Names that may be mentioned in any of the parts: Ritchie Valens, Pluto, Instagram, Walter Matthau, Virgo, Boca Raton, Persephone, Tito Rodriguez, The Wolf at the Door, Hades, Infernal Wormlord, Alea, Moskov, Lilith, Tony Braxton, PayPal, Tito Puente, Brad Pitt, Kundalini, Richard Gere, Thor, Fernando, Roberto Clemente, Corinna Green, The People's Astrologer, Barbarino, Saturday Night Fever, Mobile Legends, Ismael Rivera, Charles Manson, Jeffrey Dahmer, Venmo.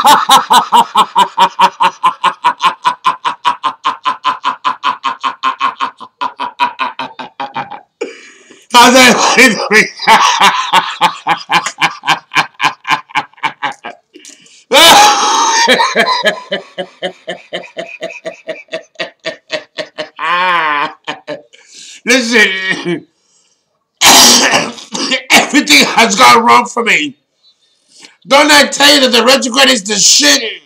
How's that? Listen, everything has gone wrong for me. Don't I tell you that the retrograde is the shit?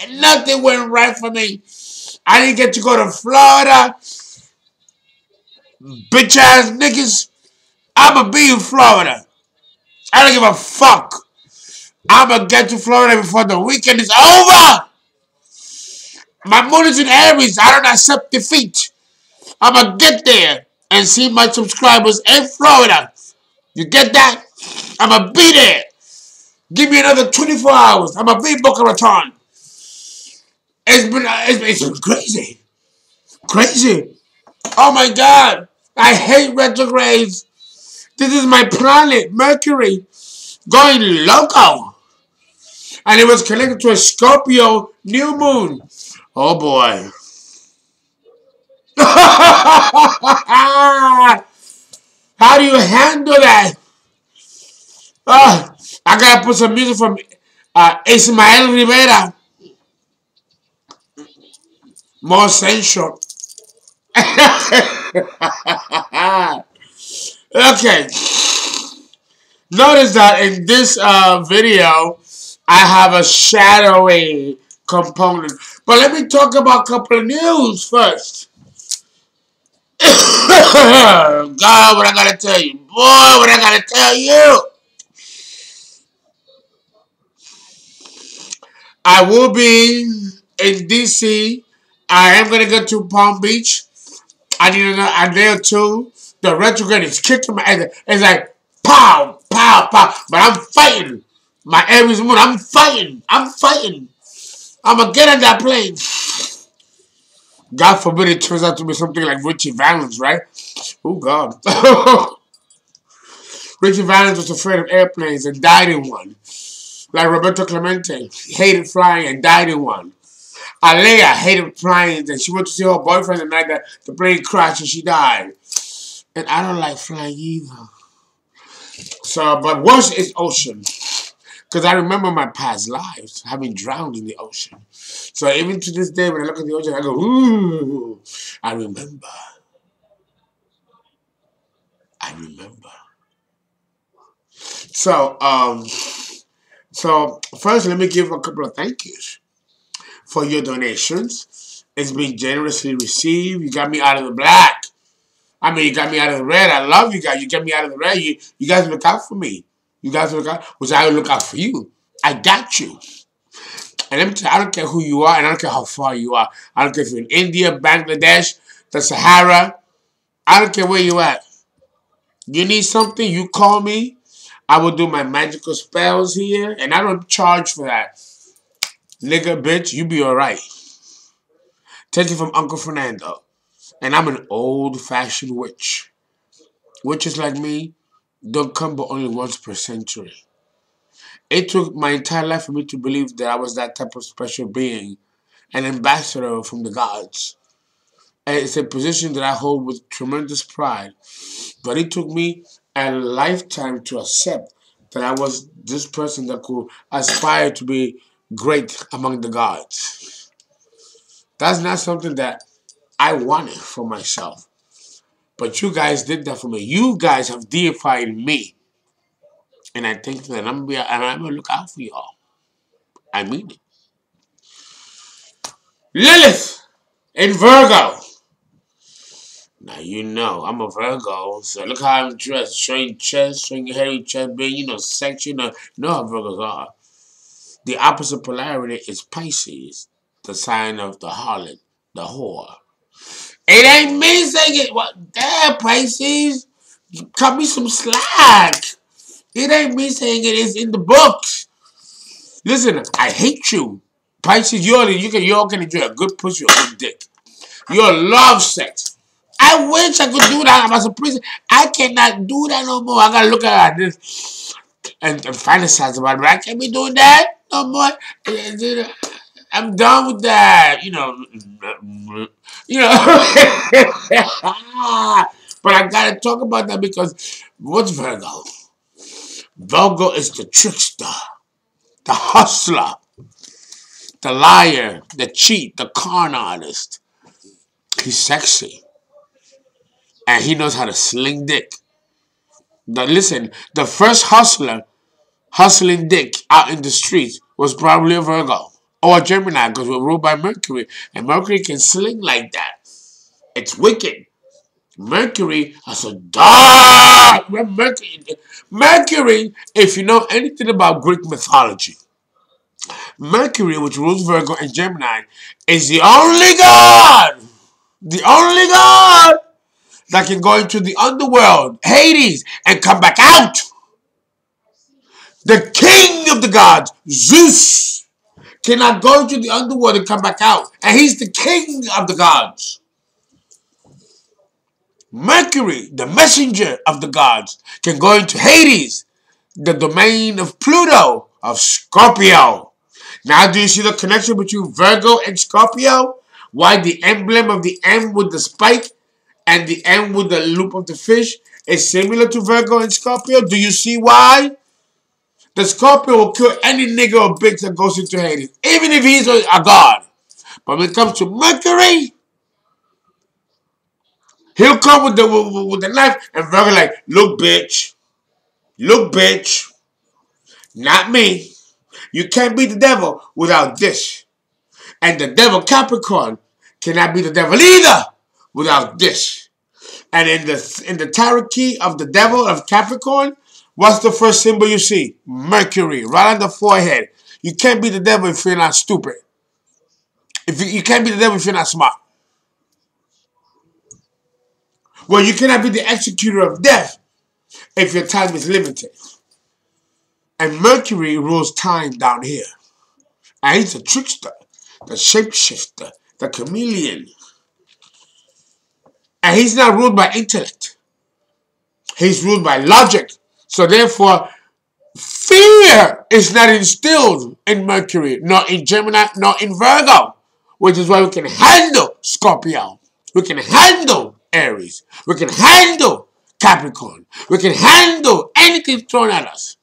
And nothing went right for me. I didn't get to go to Florida. Bitch ass niggas, I'ma be in Florida. I don't give a fuck. I'ma get to Florida before the weekend is over. My moon is in Aries. I don't accept defeat. I'ma get there and see my subscribers in Florida. You get that? I'ma be there. Give me another 24 hours. I'm a big Boca Raton. It's been crazy. Crazy. Oh my God. I hate retrogrades. This is my planet, Mercury, going loco. And it was connected to a Scorpio new moon. Oh boy. How do you handle that? I gotta put some music from Ismael Rivera. More sensual. Okay. Notice that in this video, I have a shadowy component. But let me talk about a couple of news first. God, what I gotta tell you. Boy, what I gotta tell you. I will be in DC. I am going to go to Palm Beach. I need a day or two. The retrograde is kicking my ass. It's like, pow, pow, pow. But I'm fighting. My Aries moon, I'm fighting. I'm fighting. I'm going to get on that plane. God forbid it turns out to be something like Ritchie Valens, right? Oh, God. Ritchie Valens was afraid of airplanes and died in one. Like Roberto Clemente, hated flying and died in one. Alea hated flying and she went to see her boyfriend the night that the plane crashed and she died. And I don't like flying either. So, but worse is ocean. Because I remember my past lives having drowned in the ocean. So even to this day when I look at the ocean, I go, ooh, I remember. I remember. So, So, first, let me give a couple of thank yous for your donations. It's been generously received. You got me out of the black. I mean, you got me out of the red. I love you guys. You got me out of the red. You guys look out for me. You guys look out, which I will look out for you. I got you. And let me tell you, I don't care who you are, and I don't care how far you are. I don't care if you're in India, Bangladesh, the Sahara. I don't care where you're at. You need something, you call me. I will do my magical spells here, and I don't charge for that. Nigga, bitch, you be alright. Take it from Uncle Fernando. And I'm an old-fashioned witch. Witches like me don't come but only once per century. It took my entire life for me to believe that I was that type of special being, an ambassador from the gods. And it's a position that I hold with tremendous pride. But it took me a lifetime to accept that I was this person that could aspire to be great among the gods. That's not something that I wanted for myself. But you guys did that for me. You guys have deified me. And I think that I'm going to look out for y'all. I mean it. Lilith in Virgo. Now, you know, I'm a Virgo, so look how I'm dressed. Showing chest, showing hairy chest, being, you know, sexy. You know how Virgos are. The opposite polarity is Pisces, the sign of the harlot, the whore. It ain't me saying it. Well, damn, Pisces, cut me some slack. It ain't me saying it. It's in the books. Listen, I hate you. Pisces, you're going to enjoy a good pussy or a good dick. You're love sex. I wish I could do that. I'm as a prisoner. I cannot do that no more. I gotta look at this and fantasize about it. I can't be doing that. I'm like, I'm done with that, you know. But I gotta talk about that because what's Virgo? Virgo is the trickster, the hustler, the liar, the cheat, the con artist. He's sexy. And he knows how to sling dick. Now listen, the first hustler hustling dick out in the streets was probably a Virgo or a Gemini, because we're ruled by Mercury. And Mercury can sling like that. It's wicked. Mercury is a dog. Mercury, if you know anything about Greek mythology, Mercury, which rules Virgo and Gemini, is the only god that can go into the underworld, Hades, and come back out. The king of the gods, Zeus, cannot go into the underworld and come back out. And he's the king of the gods. Mercury, the messenger of the gods, can go into Hades, the domain of Pluto, of Scorpio. Now do you see the connection between Virgo and Scorpio? Why the emblem of the M with the spike and the M with the loop of the fish is similar to Virgo and Scorpio? Do you see why? The Scorpio will kill any nigga or bitch that goes into Hades, even if he's a god. But when it comes to Mercury, he'll come with the knife, and Virgo like, look, bitch, not me. You can't beat the devil without this, and the devil Capricorn cannot beat the devil either without this. And in the tarot key of the devil of Capricorn, what's the first symbol you see? Mercury, right on the forehead. You can't beat the devil if you're not stupid. You can't beat the devil if you're not smart. Well, you cannot be the executor of death if your time is limited. And Mercury rules time down here. And he's a trickster, the shapeshifter, the chameleon. And he's not ruled by intellect. He's ruled by logic. So therefore, fear is not instilled in Mercury, nor in Gemini, nor in Virgo, which is why we can handle Scorpio. We can handle Aries. We can handle Capricorn. We can handle anything thrown at us.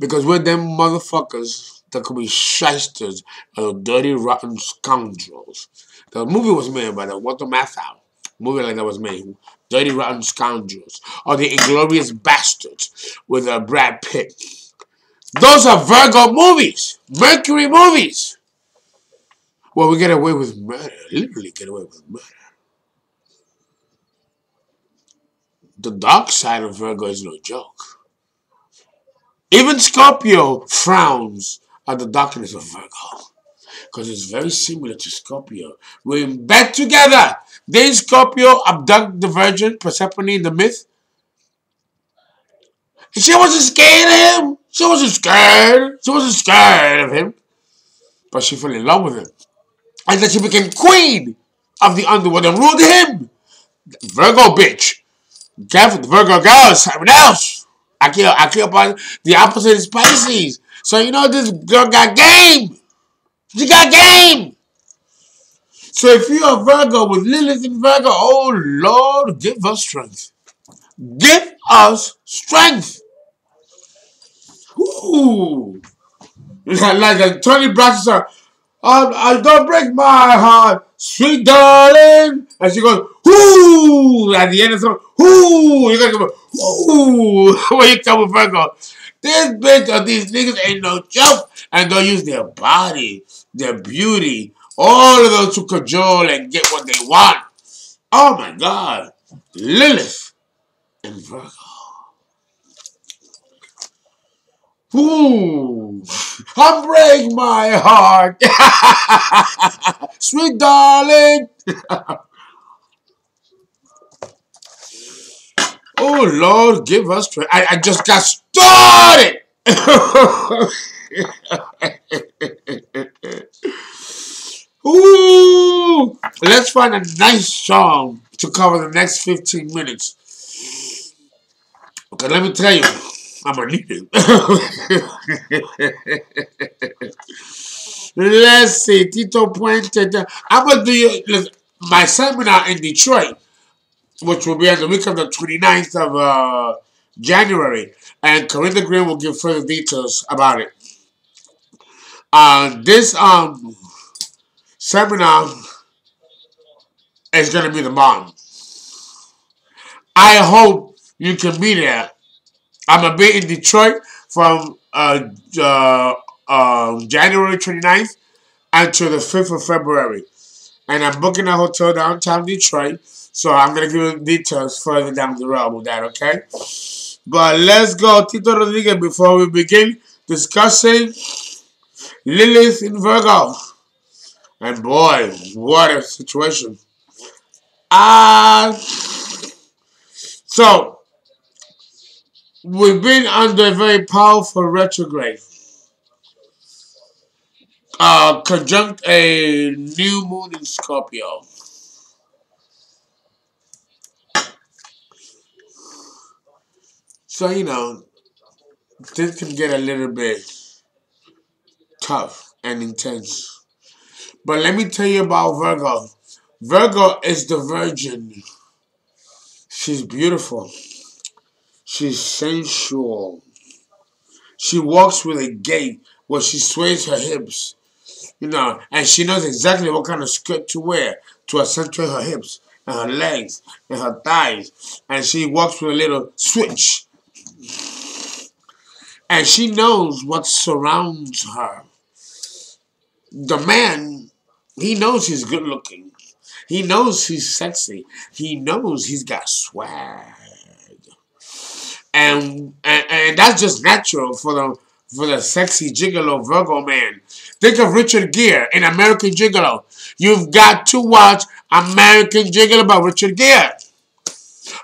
Because we're them motherfuckers that could be shysters and dirty, rotten scoundrels. The movie was made by the Walter Matthau. Movie like that was made. Dirty, rotten scoundrels. Or The Inglorious Bastards with Brad Pitt. Those are Virgo movies. Mercury movies. Well, we get away with murder. Literally get away with murder. The dark side of Virgo is no joke. Even Scorpio frowns at the darkness of Virgo because it's very similar to Scorpio. We're in bed together. Then Scorpio abducted the virgin, Persephone, in the myth. And she wasn't scared of him. She wasn't scared. She wasn't scared of him. But she fell in love with him. And then she became queen of the underworld and ruled him. Virgo bitch. Careful, Virgo girls, something else. I kill by the opposite is Pisces. So you know this girl got game. She got game. So if you're a Virgo with Lilith in Virgo, oh Lord, give us strength. Give us strength. Ooh. Like Tony Braxton song. I don't break my heart, sweet darling. And she goes, ooh, at the end of the song, ooh, you gotta go, ooh, when you come with Virgo. This bitch or these niggas ain't no joke, and they'll use their body, their beauty, all of those to cajole and get what they want. Oh my God, Lilith and Virgo. Ooh, I break my heart, sweet darling. Oh, Lord, give us strength. I just got started. Ooh. Let's find a nice song to cover the next 15 minutes. Okay, let me tell you. I'm gonna need it. Let's see, Tito Puente. I'm gonna do my seminar in Detroit, which will be on the week of the 29th of January, and Corinna Green will give further details about it. This seminar is going to be the bomb. I hope you can be there. I'm going to be in Detroit from January 29th until the 5th of February. And I'm booking a hotel downtown Detroit, so I'm going to give you details further down the road with that, okay? But let's go, Tito Rodriguez, before we begin discussing Lilith in Virgo. And boy, what a situation. So, we've been under a very powerful retrograde. Conjunct a new moon in Scorpio. So, you know, things can get a little bit tough and intense. But let me tell you about Virgo. Virgo is the virgin. She's beautiful. She's sensual. She walks with a gait where she sways her hips. You know, and she knows exactly what kind of skirt to wear to accentuate her hips and her legs and her thighs. And she walks with a little switch. And she knows what surrounds her. The man, he knows he's good looking. He knows he's sexy. He knows he's got swag. And that's just natural for the sexy gigolo Virgo man. Think of Richard Gere in American Gigolo. You've got to watch American Gigolo by Richard Gere.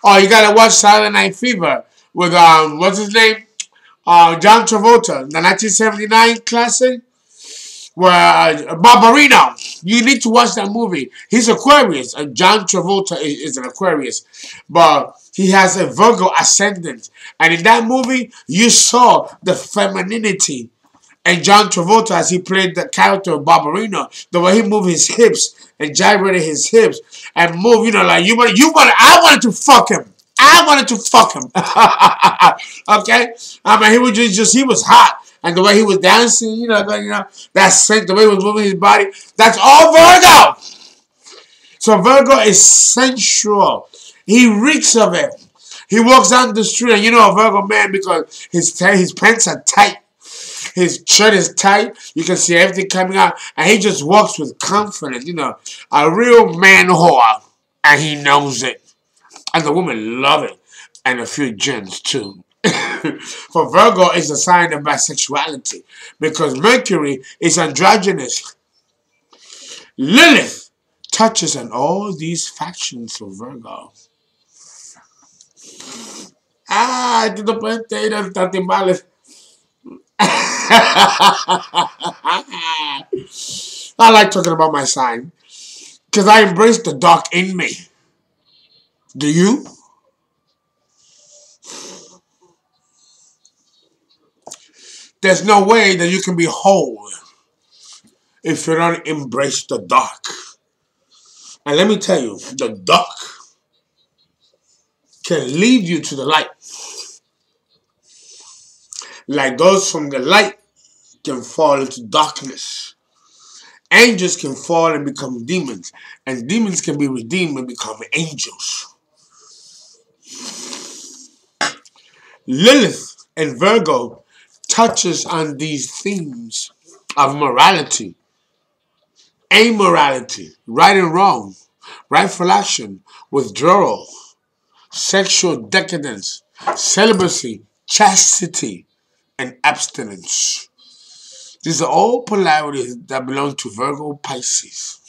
Oh, you gotta watch Saturday Night Fever with what's his name? John Travolta, the 1979 classic, where Barbarino. You need to watch that movie. He's Aquarius, and John Travolta is an Aquarius, but he has a Virgo ascendant. And in that movie, you saw the femininity in John Travolta as he played the character of Barbarino. The way he moved his hips and gyrated his hips and moved, you know, like I wanted to fuck him. I wanted to fuck him. Okay? I mean, he was hot. And the way he was dancing, you know, that scent, the way he was moving his body, that's all Virgo. So Virgo is sensual. He reeks of it. He walks down the street, and you know a Virgo man because his pants are tight. His shirt is tight. You can see everything coming out. And he just walks with confidence, you know. A real man whore. And he knows it. And the women love it. And a few gins, too. For Virgo is a sign of bisexuality. Because Mercury is androgynous. Lilith touches on all these factions of Virgo. Ah, Tito Puente, that's nothing malice. I like talking about my sign. Because I embrace the dark in me. Do you? There's no way that you can be whole if you don't embrace the dark. And let me tell you, the dark can lead you to the light. Like those from the light can fall into darkness. Angels can fall and become demons. And demons can be redeemed and become angels. Lilith and Virgo touches on these themes of morality, amorality, right and wrong, rightful action, withdrawal, sexual decadence, celibacy, chastity, and abstinence. These are all polarities that belong to Virgo, Pisces.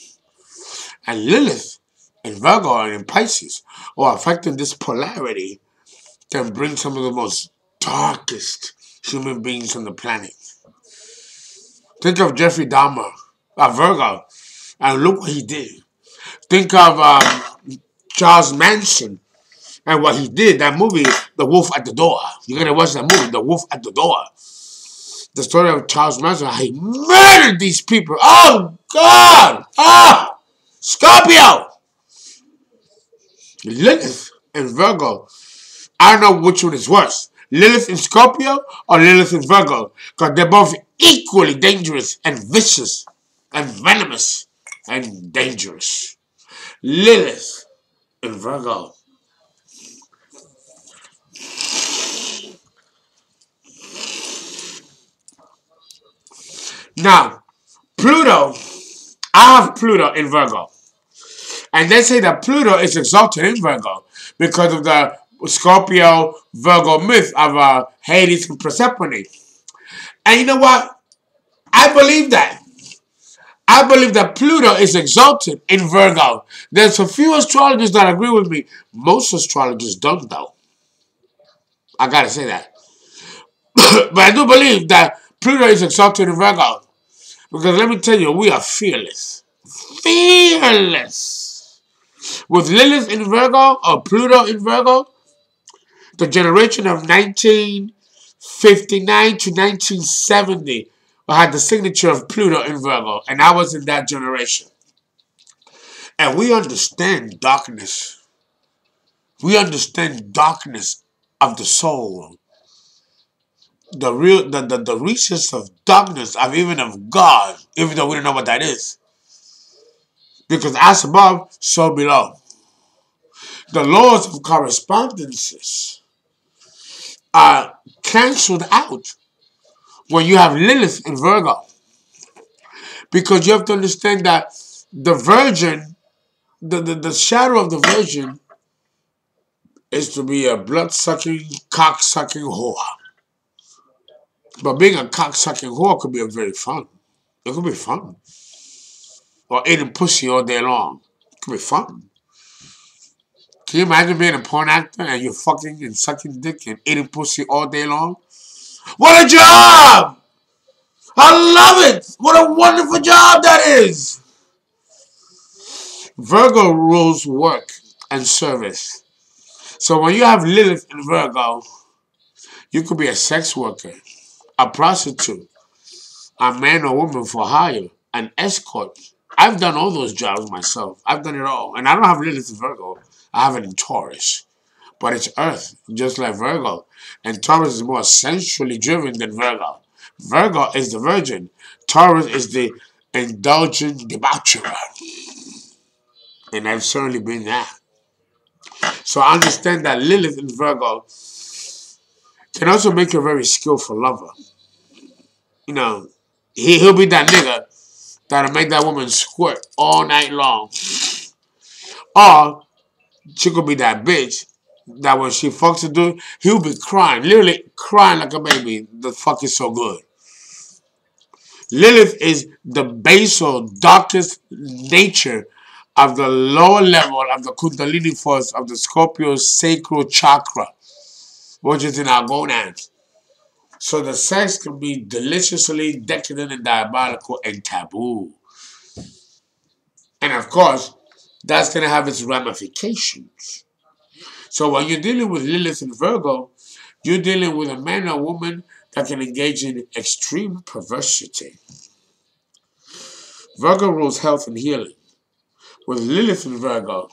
And Lilith and Virgo and in Pisces are affecting this polarity can bring some of the most darkest human beings on the planet. Think of Jeffrey Dahmer, a Virgo, and look what he did. Think of Charles Manson, And what he did, that movie, The Wolf at the Door. You're going to watch that movie, The Wolf at the Door. The story of Charles Manson, how he murdered these people. Oh, God! Ah! Scorpio! Lilith and Virgo. I don't know which one is worse. Lilith and Scorpio or Lilith and Virgo? Because they're both equally dangerous and vicious and venomous and dangerous. Lilith and Virgo. Now, Pluto, I have Pluto in Virgo. And they say that Pluto is exalted in Virgo because of the Scorpio-Virgo myth of Hades and Persephone. And you know what? I believe that. I believe that Pluto is exalted in Virgo. There's a few astrologers that agree with me. Most astrologers don't, though. I gotta say that. But I do believe that Pluto is exalted in Virgo. Because let me tell you, we are fearless. Fearless! With Lilith in Virgo, or Pluto in Virgo, the generation of 1959 to 1970 had the signature of Pluto in Virgo, and I was in that generation. And we understand darkness. We understand darkness of the soul. The real, the reaches of darkness, of even of God, even though we don't know what that is. Because as above, so below. The laws of correspondences are cancelled out when you have Lilith in Virgo. Because you have to understand that the virgin, the shadow of the virgin is to be a blood-sucking, cock-sucking whore. But being a cock-sucking whore could be very fun. It could be fun. Or eating pussy all day long. It could be fun. Can you imagine being a porn actor and you're fucking and sucking dick and eating pussy all day long? What a job! I love it! What a wonderful job that is! Virgo rules work and service. So when you have Lilith in Virgo, you could be a sex worker, a prostitute, a man or woman for hire, an escort. I've done all those jobs myself. I've done it all. And I don't have Lilith in Virgo. I have it in Taurus. But it's Earth, just like Virgo. And Taurus is more sensually driven than Virgo. Virgo is the virgin. Taurus is the indulgent debaucherer. And I've certainly been that. So I understand that Lilith in Virgo can also make you a very skillful lover. You know, he'll be that nigga that'll make that woman squirt all night long. Or she could be that bitch that when she fucks a dude, he'll be crying, literally crying like a baby. The fuck is so good. Lilith is the basal, darkest nature of the lower level of the Kundalini force of the Scorpio's sacral chakra, which is in our gonads. So the sex can be deliciously decadent and diabolical and taboo. And of course, that's going to have its ramifications. So when you're dealing with Lilith and Virgo, you're dealing with a man or woman that can engage in extreme perversity. Virgo rules health and healing. With Lilith and Virgo,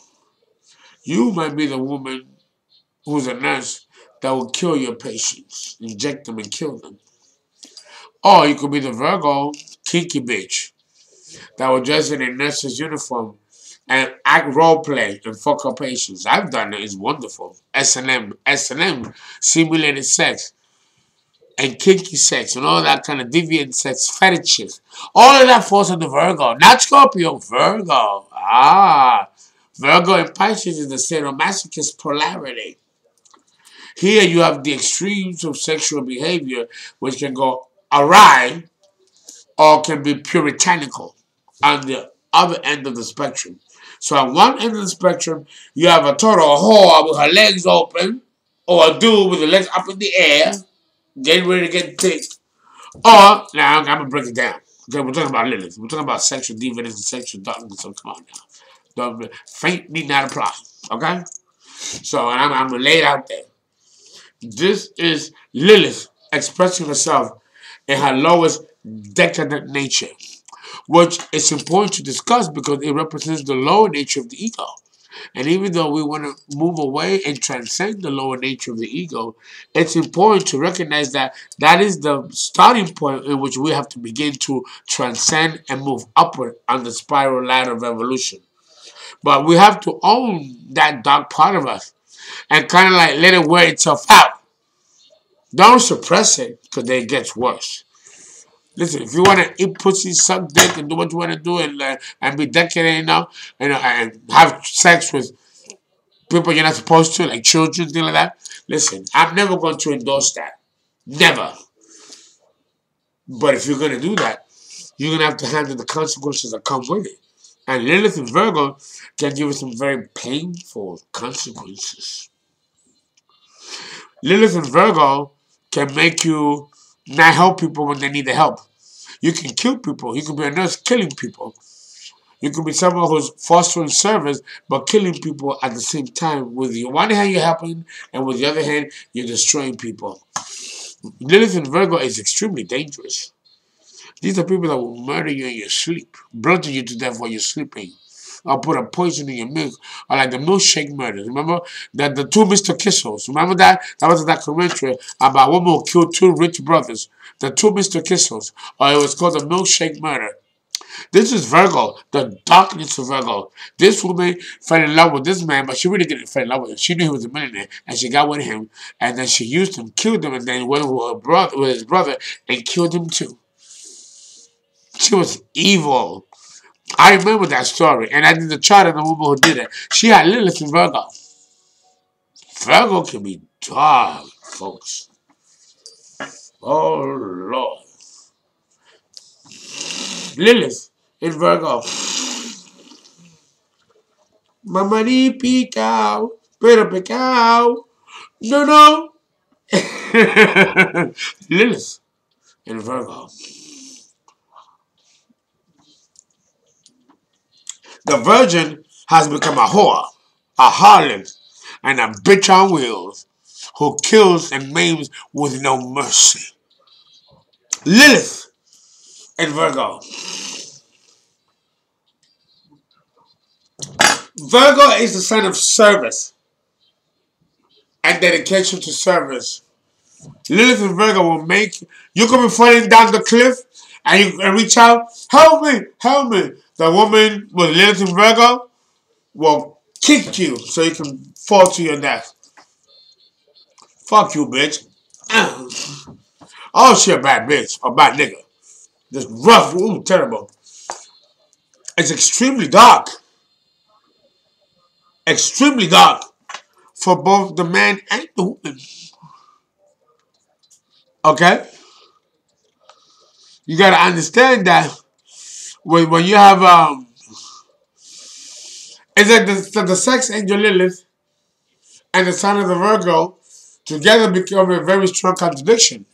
you might be the woman who's a nurse that will kill your patients, inject them and kill them. Or you could be the Virgo kinky bitch that will dress in a nurse's uniform and act role play and fuck her patients. I've done it. It's wonderful. S&M, simulated sex and kinky sex and all that kind of deviant sex fetishes. All of that falls under Virgo, not Scorpio. Virgo. Ah, Virgo and Pisces is the sadomasochist polarity. Here you have the extremes of sexual behavior which can go awry or can be puritanical on the other end of the spectrum. So at one end of the spectrum, you have a total whore with her legs open, or a dude with her legs up in the air, getting ready to get thick. Or, now I'm going to break it down. Okay, we're talking about Lilith. We're talking about sexual deviance and sexual darkness. So come on now. Faint need not apply. Okay? So I'm going to lay it out there. This is Lilith expressing herself in her lowest decadent nature, which is important to discuss because it represents the lower nature of the ego. And even though we want to move away and transcend the lower nature of the ego, it's important to recognize that that is the starting point in which we have to begin to transcend and move upward on the spiral ladder of evolution. But we have to own that dark part of us and kind of like let it wear itself out. Don't suppress it, because then it gets worse. Listen, if you want to eat pussy, suck dick, and do what you want to do, and be decadent enough, and have sex with people you're not supposed to, like children, things like that, listen, I'm never going to endorse that. Never. But if you're going to do that, you're going to have to handle the consequences that come with it. And Lilith and Virgo can give us some very painful consequences. Lilith and Virgo can make you not help people when they need the help. You can kill people. You can be a nurse killing people. You can be someone who's fostering service but killing people at the same time. With one hand you're helping, and with the other hand you're destroying people. Lilith and Virgo is extremely dangerous. These are people that will murder you in your sleep, bludgeon you to death while you're sleeping, or put a poison in your milk, or like the milkshake murders. Remember that the two Mr. Kissels? Remember that? That was a documentary about a woman who killed two rich brothers, the two Mr. Kissels, or it was called the milkshake murder. This is Virgo, the darkness of Virgo. This woman fell in love with this man, but she really didn't fall in love with him. She knew he was a millionaire, and she got with him, and then she used him, killed him, and then went with his brother and killed him too. She was evil. I remember that story, and I did the chart on the woman who did it. She had Lilith in Virgo. Virgo can be dark, folks. Oh, Lord. Lilith in Virgo. Mamari picao, pero picao. No, no. Lilith in Virgo. The virgin has become a whore, a harlot, and a bitch on wheels who kills and maims with no mercy. Lilith in Virgo. Virgo is the sign of service and dedication to service. Lilith in Virgo will make you come falling down the cliff and you reach out, help me, help me. The woman with Lilith in Virgo will kick you so you can fall to your death. Fuck you, bitch. Oh, she a bad bitch, or bad nigga. Just rough, ooh, terrible. It's extremely dark. Extremely dark for both the man and the woman. Okay? You gotta understand that when you have it's like the sex angel Lilith and the sign of the Virgo together become a very strong contradiction.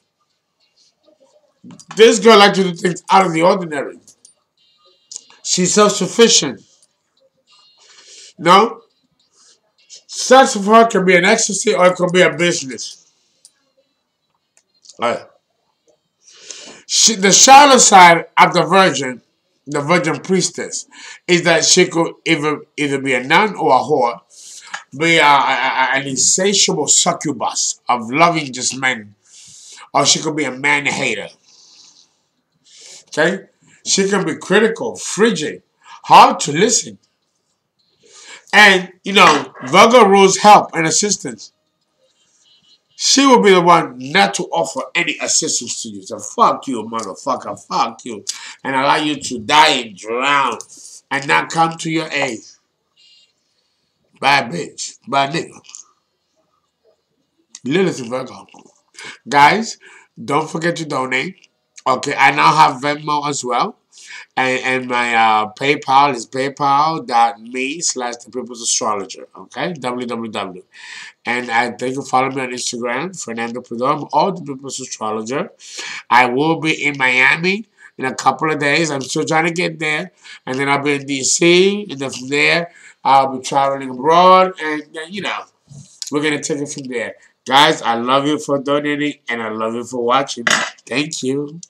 This girl likes to do things out of the ordinary. She's self-sufficient. No? Sex for her can be an ecstasy or it can be a business. All right. The shadow side of the virgin priestess, is that she could either be a nun or a whore, be an insatiable succubus of loving just men, or she could be a man-hater. Okay? She can be critical, frigid, hard to listen. And, you know, Virgo rules help and assistance. She will be the one not to offer any assistance to you. So fuck you, motherfucker, fuck you. And allow you to die and drown and not come to your aid. Bad bitch. Bad nigga. Lilith in Virgo. Guys, don't forget to donate. Okay, I now have Venmo as well. And my PayPal is paypal.me/thepeoplesastrologer. Okay, www. And they can follow me on Instagram, Fernando Prudhomme, or The People's Astrologer. I will be in Miami in a couple of days. I'm still trying to get there. And then I'll be in D.C. And then from there, I'll be traveling abroad, and, you know, we're going to take it from there. Guys, I love you for donating, and I love you for watching. Thank you.